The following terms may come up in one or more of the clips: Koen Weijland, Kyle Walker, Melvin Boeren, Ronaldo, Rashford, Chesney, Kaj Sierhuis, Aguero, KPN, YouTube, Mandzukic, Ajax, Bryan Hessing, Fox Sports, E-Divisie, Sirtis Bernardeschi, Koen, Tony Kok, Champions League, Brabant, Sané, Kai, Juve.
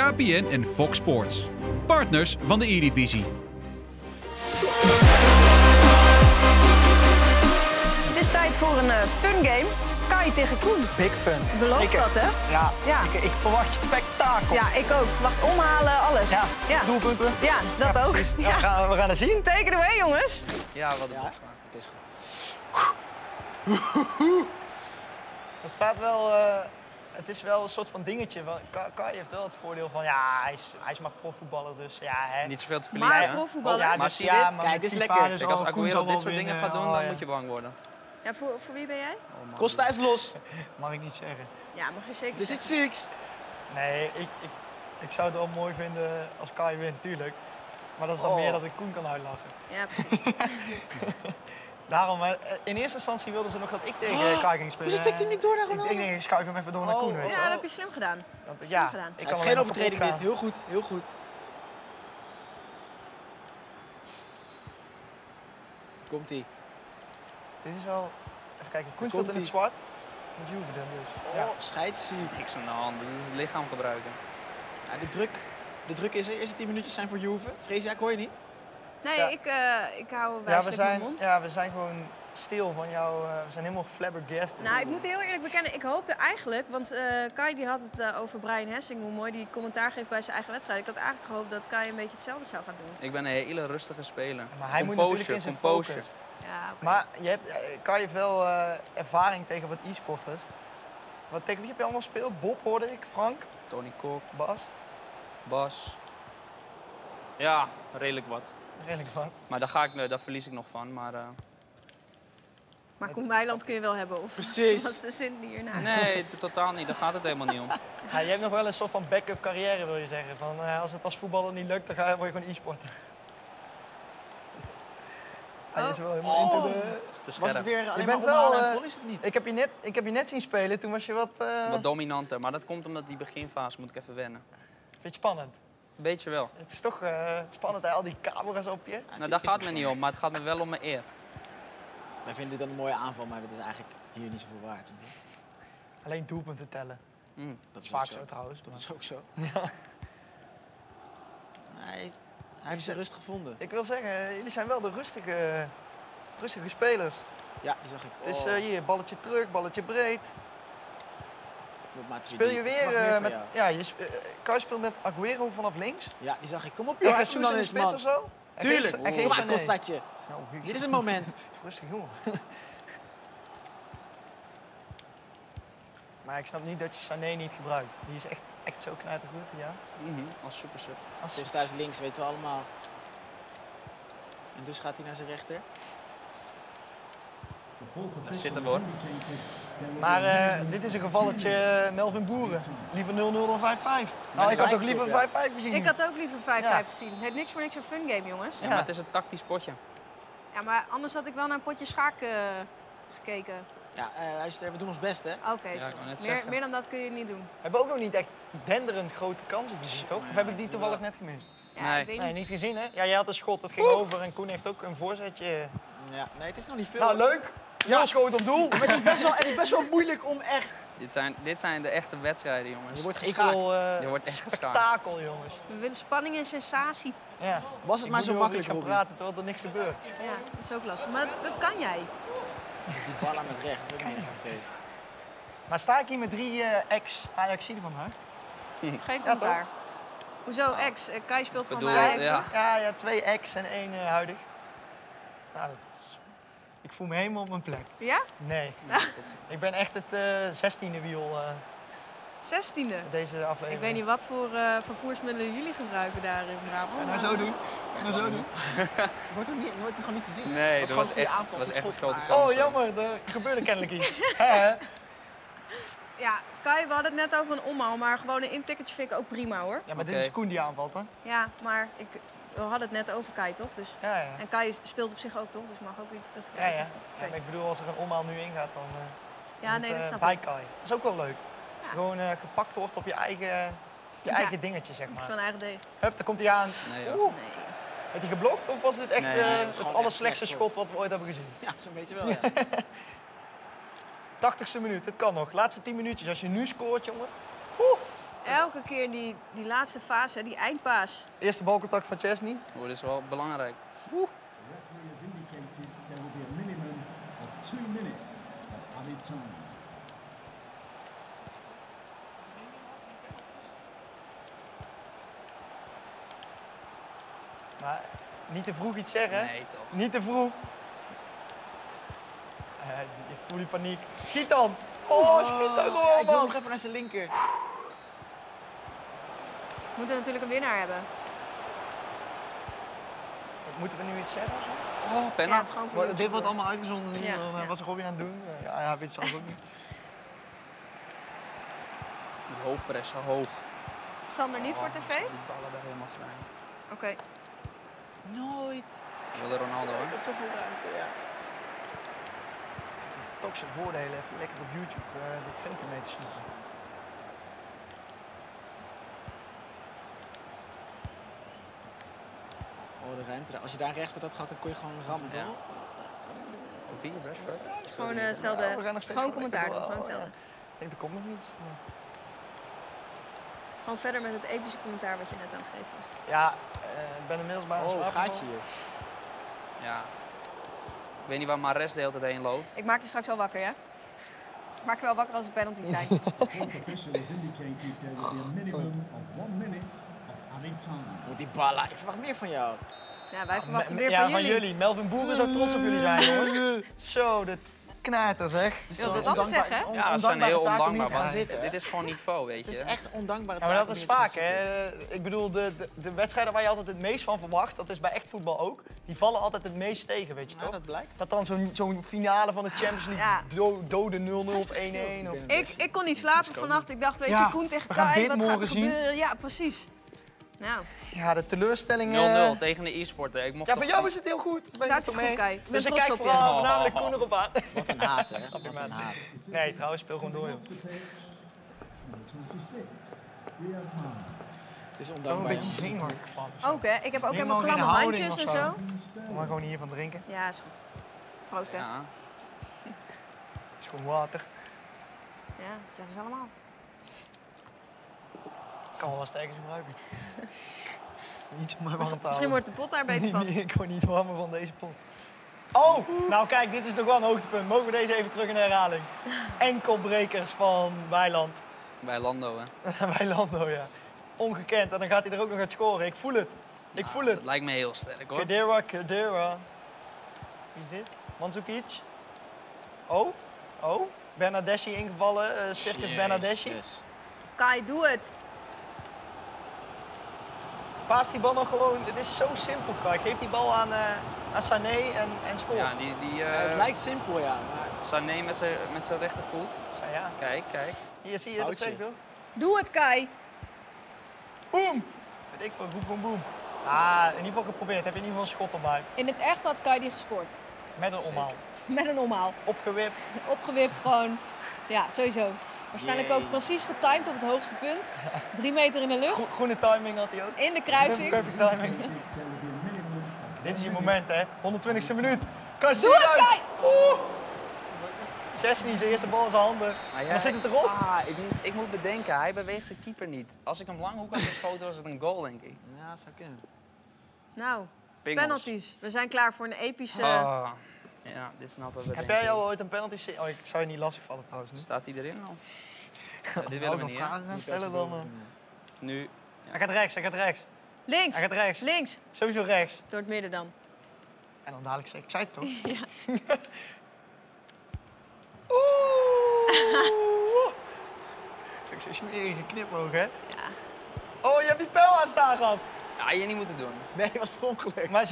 KPN en Fox Sports, partners van de E-Divisie. Het is tijd voor een fun game. Kai tegen Koen. Big fun. Beloof dat, hè? Ja, ja. Ik verwacht spektakel. Ja, ik ook. Verwacht omhalen, alles. Ja, ja. Doelpunten. Ja, dat ja, ook. Ja. Ja, we gaan het zien. Take it away, jongens. Ja, wat een box, man. Het is goed. Dat staat wel... Het is wel een soort van dingetje. Kai heeft wel het voordeel van, ja, hij is maar profvoetballer, dus ja, hè. Niet zoveel te verliezen. Maar profvoetballer? Ja, dus, ja, maar kijk, dit is lekker. Dus, als Aguero dit soort dingen gaat doen, dan moet je bang worden. Ja, voor wie ben jij? Oh, Costa is los. Mag ik niet zeggen. Ja, mag je zeker zeggen. Er zit Six. Nee, ik zou het wel mooi vinden als Kai wint, tuurlijk. Maar dat is dan meer dat ik Koen kan uitlachen. Ja, precies. Daarom, in eerste instantie wilden ze nog dat ik tegen Kai ging spelen. Dus ik hem niet door naar Ronaldo? Ik schuif hem even door naar Koen. Weet ja, dat heb je slim gedaan. Dat, ja, slim gedaan. Het is geen overtreding dit. Heel goed, heel goed. Komt-ie. Dit is wel... Even kijken, Koen speelt in het zwart. Met Juve dan dus. Ja. Oh, scheidsziek. Niks aan de hand, dit is het lichaam gebruiken. Ja, de druk is er. Eerste 10 minuutjes zijn voor Juve. Vrees jij, ik hoor je niet. Nee, ja. Ik hou wijselijk mijn mond. Ja, we zijn gewoon stil van jou. We zijn helemaal flabbergasted. Nou, ik moet heel eerlijk bekennen, ik hoopte eigenlijk... Want Kai die had het over Bryan Hessing, hoe mooi die commentaar geeft bij zijn eigen wedstrijd. Ik had eigenlijk gehoopt dat Kai een beetje hetzelfde zou gaan doen. Ik ben een hele rustige speler. Maar hij moet natuurlijk in zijn focus. Ja, okay. Maar Kai heeft wel ervaring tegen wat e-sporters. Tegen wie heb je allemaal gespeeld? Bob hoorde ik, Frank. Tony Kok. Bas. Ja, redelijk wat. Maar daar verlies ik nog van. Maar Koen Weijland kun je wel hebben, of precies. Dat is de zin hierna. Nee, totaal niet. Daar gaat het helemaal niet om. Ja, je hebt nog wel een soort van backup carrière, wil je zeggen. Van, als het als voetballer niet lukt, dan word je gewoon e-sporter. Hij is wel helemaal into de... Was het weer je bent wel volleys, of niet? Ik heb je net zien spelen, toen was je wat... Wat dominanter, maar dat komt omdat die beginfase moet ik even wennen. Vind je het spannend? Een beetje wel. Het is toch spannend, al die camera's op je. Nou, daar gaat me niet om, maar het gaat me wel om mijn eer. Wij vinden dit een mooie aanval, maar dat is eigenlijk hier niet zoveel waard. Alleen doelpunten tellen. Dat is vaak zo trouwens. Dat is ook zo. Ja. Hij heeft zijn rust gevonden. Ik wil zeggen, jullie zijn wel de rustige spelers. Ja, die zag ik. Het is hier, balletje terug, balletje breed. Speel je weer met... Ja, Kai speelt met Aguero vanaf links. Ja, die zag ik. Kom op, joh. Hij zoekt in de spits of zo. Tuurlijk. En geen Sané. Dit is een moment. Rustig, jongen. Maar ik snap niet dat je Sané niet gebruikt. Die is echt zo knijtergoed, ja. Als supersub. Dus daar is links, weten we allemaal. En dus gaat hij naar zijn rechter. Daar zit hem hoor. Maar dit is een gevalletje Melvin Boeren. Liever 0-0 dan 5-5. Nou, ik had ook liever 5-5 gezien. Ik had ook liever 5-5 gezien. Het is niks voor niks een fun game, jongens. Ja, maar het is een tactisch potje. Ja, maar anders had ik wel naar een potje schaken gekeken. Ja, luister, we doen ons best, hè? Oké, ja, meer dan dat kun je niet doen. We hebben ook nog niet echt denderend grote kansen gezien, toch? Of heb ik die toevallig net gemist? Ja, nee. Ik weet niet. Nee, niet gezien, hè? Ja, jij had een schot, dat ging over. En Koen heeft ook een voorzetje. Ja, nee, het is nog niet veel. Nou, leuk. Ja, schoot op doel. Maar het is best wel moeilijk om echt... Dit zijn de echte wedstrijden, jongens. Je wordt geschaakt. Je wordt echt geschaakt. Spektakel, jongens. We willen spanning en sensatie. Ja. Was het maar zo makkelijk om te praten, terwijl er niks gebeurt. Ja, dat is ook lastig. Maar dat kan jij. Die bal aan het recht is ook niet echt een feest. Maar sta ik hier met 3 ex-Ajaxiden van haar? Geen commentaar. Ja, hoezo ex? Kai speelt gewoon bij Ajax. Ja, 2 ex en 1 huidig. Nou, ik voel me helemaal op mijn plek. Ja? Nee. Ja. Ik ben echt het 16e wiel. 16e? Deze aflevering. Ik weet niet wat voor vervoersmiddelen jullie gebruiken daar in Brabant. En dan zo doen. Wordt gewoon niet gezien. Nee, dat was echt een grote kans. Oh, jammer. Er gebeurde kennelijk iets. Ja, Kai, we hadden het net over een omhaal, maar gewoon een inticketje vind ik ook prima, hoor. Ja, maar dit is Koen die aanvalt, hè? Ja, maar we hadden het net over Kai, toch? Dus... Ja, ja. En Kai speelt op zich ook, toch? Dus mag ook iets terugkrijgen. Ja, ja. Okay. Ja, ik bedoel, als er een omhaal nu ingaat, dan dat snap bij Kai. Dat is ook wel leuk. Ja. Gewoon gepakt wordt op je eigen dingetje, zeg maar. Van eigen deeg. Hup, daar komt hij aan. Nee, oeh. Nee. Werd hij geblokt of was dit echt het allerslechtste schot wat we ooit hebben gezien? Ja, zo'n beetje wel, ja. 80e minuut, het kan nog. Laatste 10 minuutjes. Als je nu scoort, jongen. Oeh. elke keer die laatste fase, die eindpaas. Eerste balcontact van Chesney. Oh, dat is wel belangrijk. Oeh. Maar niet te vroeg iets zeggen. Nee, toch. Niet te vroeg. Ik voel die paniek. Schiet dan! Oh, schiet dan! Oh, ja, ik wil nog even naar zijn linker. We moeten natuurlijk een winnaar hebben. Moeten we nu iets zeggen of zo? Oh, penalty. Ja, dit wordt allemaal uitgezonden. Ja, ja. Wat is Robin aan het doen? Ja, hij weet het zelf ook niet. Hoog pressen, hoog. Sander niet voor tv? Die ballen daar helemaal vrij. Oké. Okay. Nooit. Wilde Ronaldo, hoor. Dat zoveel ruimte, ja. Toch zijn voordelen even lekker op YouTube dit filmpje mee te snoepen. Oh, de ruimte. Als je daar rechts met dat gaat, dan kon je gewoon rammen. Ja. Of hier, Rashford. Het is gewoon hetzelfde. Gewoon commentaar doen. Gewoon hetzelfde. Ik denk, er komt nog niets. Maar... Gewoon verder met het epische commentaar wat je net aan het geven was. Ja, ik ben inmiddels bijna slapen. Oh, gaatje hier. Ja. Ik weet niet waar Mares de hele tijd heen loopt. Ik maak je straks al wakker, ja? Ik maak je wel wakker als er penalties zijn. Moet die ballen. Ik verwacht meer van jou. Ja, wij verwachten meer van jullie. Melvin Boeren zou trots op jullie zijn, jongens. Zo, de knater, zeg. Wil dat anders zeggen? Ja, dat zijn heel ondankbaar. Dit is gewoon niveau, weet je. Het is echt ondankbare taak. Ja, maar dat is vaak, hè. Ik bedoel, de wedstrijden waar je altijd het meest van verwacht, dat is bij echt voetbal ook, die vallen altijd het meest tegen, weet je toch? Dat blijkt. Dat dan zo'n finale van de Champions League, dode 0-0 of 1-1. Ik kon niet slapen vannacht. Ik dacht, weet je, Koen tegen Kai, wat gaat er gebeuren? Ja, precies. Nou. Ja, de teleurstelling... 0-0 tegen de e-sporter. Ja, voor jou is het heel goed. Het is hartstikke goed, Kai. Dus ik kijk vooral voornamelijk Koen erop aan. Wat een haat, hè? Wat een haat. Nee, trouwens, speel gewoon door, joh. Het is ondankbaar. Een beetje zenuwachtig van. Ook, hè? Ik heb ook helemaal klamme handjes en zo. Kom maar gewoon hiervan drinken. Ja, is goed. Proost, hè? Ja. Het is gewoon water. Ja, dat zeggen ze allemaal. Ik kan wel wat sterkers gebruiken. Niet maar warm te Misschien wordt de pot daar beter van. Ik word niet warmer van deze pot. Oh, nou kijk, dit is toch wel een hoogtepunt. Mogen we deze even terug in de herhaling? Enkelbrekers van Weijland. Weijlando, hè? Weijlando, ja. Ongekend. En dan gaat hij er ook nog uit scoren. Ik voel het. Ik voel het. Dat lijkt me heel sterk, hoor. Kedera. Wie is dit? Mandzukic. Oh, oh. Bernardeschi ingevallen. Sirtis Bernardeschi. Kai, doe het. Paas die bal nog gewoon. Het is zo simpel, Kai. Geef die bal aan Sané en score. Ja, het lijkt simpel, ja. Maar... Sané met zijn rechtervoet. Ja. Kijk, kijk. Hier zie je het zeker, hoor. Doe het, Kai. Boom. Weet ik veel. Boom, boom, boom. Ah, in ieder geval geprobeerd. Heb je in ieder geval een schot erbij. In het echt had Kai die gescoord. Met een omhaal. Met een omhaal. Opgewipt. Opgewipt gewoon. Ja, sowieso. Waarschijnlijk ook precies getimed op het hoogste punt. 3 meter in de lucht. Groene timing had hij ook. In de kruising. Perfect timing. Dit is je moment, hè. 120e minuut. Kaj Sierhuis. Oeh. Chesney, zijn eerste bal in zijn handen. Maar zit het erop? Ik moet bedenken, hij beweegt zijn keeper niet. Als ik hem lang hoek had geschoten, was het een goal, denk ik. Ja, dat zou kunnen. Nou, Pingels. Penalties. We zijn klaar voor een epische... Ja, dit snappen we. Heb jij al ooit een penalty? Oh, ik zou je niet lastig vallen trouwens. Staat hij erin al? Ja, dit willen we niet. Vragen gaan stellen dan. Nu. Ja. Hij gaat rechts, hij gaat rechts. Links. Hij gaat rechts. Links. Sowieso rechts. Door het midden dan. En dan dadelijk zeg ik, zei het toch? Ja. Oeh. Zeg ik, zo'n smerige knipoog, hè? Ja. Oh, je hebt die pijl aan staan, gast. Ja, je niet moeten doen. Nee, dat was per ongeluk. Maar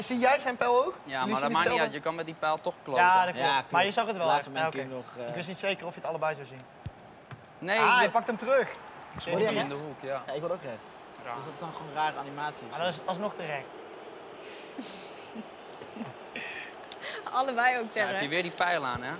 zie jij zijn pijl ook? Ja, maar dat maakt niet uit. Je kan met die pijl toch kloten. Ja, dat klopt. Ja, maar je zag het wel. Laatste moment kun je nog... Ik wist niet zeker of je het allebei zou zien. Nee. Je pakt hem terug. Ik word in de hoek, ja. Ja, ik word ook rechts. Ja. Dus dat is dan gewoon rare animatie. Maar dat is alsnog terecht. Allebei ook terecht. Ja, heb je weer die pijl aan, hè?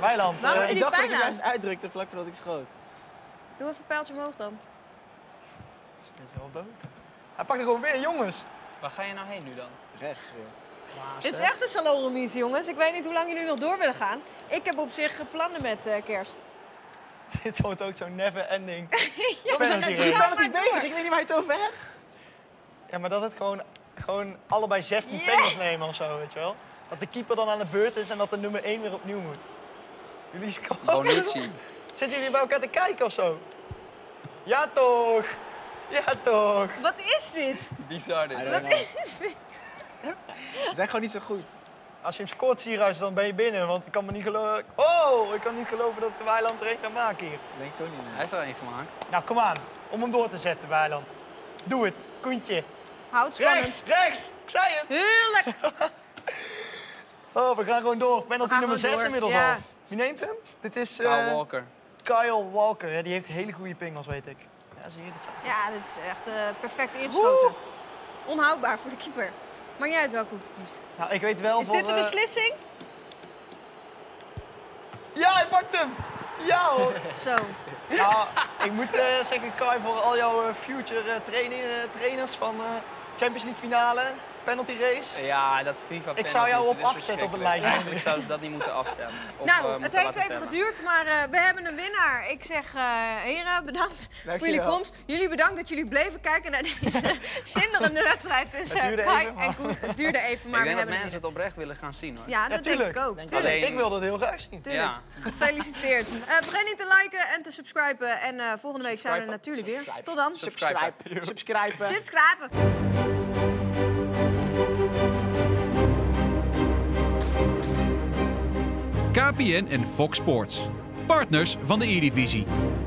Weijland. Ik dacht dat ik juist uitdrukte vlak voordat ik schoot. Doe even een pijltje omhoog dan. Hij is wel dood. Hij pakt er gewoon weer, jongens. Waar ga je nou heen nu dan? Rechts weer. Dit is echt een salonremise, jongens. Ik weet niet hoe lang jullie nog door willen gaan. Ik heb op zich plannen met kerst. Dit wordt ook zo'n never ending. Ja, we zijn echt bezig, ik weet niet waar je het over hebt. Ja, maar dat het gewoon allebei 16 penalties nemen of zo, weet je wel. Dat de keeper dan aan de beurt is en dat de nummer 1 weer opnieuw moet. Jullie scoren. Zitten jullie bij elkaar te kijken of zo? Ja toch! Ja toch! Wat is dit? Bizar dit. Wat is dit? Ze zijn gewoon niet zo goed. Als je hem scoort, Sierhuis, dan ben je binnen, want ik kan me niet geloven... Oh, ik kan niet geloven dat de Weijland er één gaat maken hier. Dat denk ik toch niet. Hij is er één gemaakt. Nou, kom aan. Om hem door te zetten, Weijland. Doe het, Koentje. Houd spannend. Rechts! Ik zei het. Heerlijk! Oh, we gaan gewoon door. Penalty nummer 6 door. Inmiddels al. Wie neemt hem? Dit is... Kyle Walker. Kyle Walker, hè? Die heeft hele goede pingels, weet ik. Ja, zie je dit? Ja, dit is echt perfect ingeschoten. Onhoudbaar voor de keeper. Maakt niet uit welke hoek je kiest. Nou, ik weet wel is voor... dit de beslissing? Ja, hij pakt hem! Ja hoor! Zo. Nou, ik moet zeggen, Kai, voor al jouw future trainers van Champions League finale, penalty race. Ja, dat FIFA penalty. Ik zou jou op 8 zetten op het lijstje. Eigenlijk zou ze dat niet moeten aftemmen. Of, nou, het heeft even geduurd, maar we hebben een winnaar. Ik zeg, heren, bedankt voor jullie komst. Jullie bedankt dat jullie bleven kijken naar deze zinderende wedstrijd tussen Kai en Koen. Het duurde even, maar ik denk dat mensen het oprecht willen gaan zien, hoor. Ja, dat denk ik ook. Alleen... ik wil dat heel graag zien. Tuurlijk. Ja. Gefeliciteerd. Vergeet niet te liken en te subscriben. En volgende week zijn we er natuurlijk weer. Tot dan. Subscriben. KPN en Fox Sports, partners van de E-Divisie.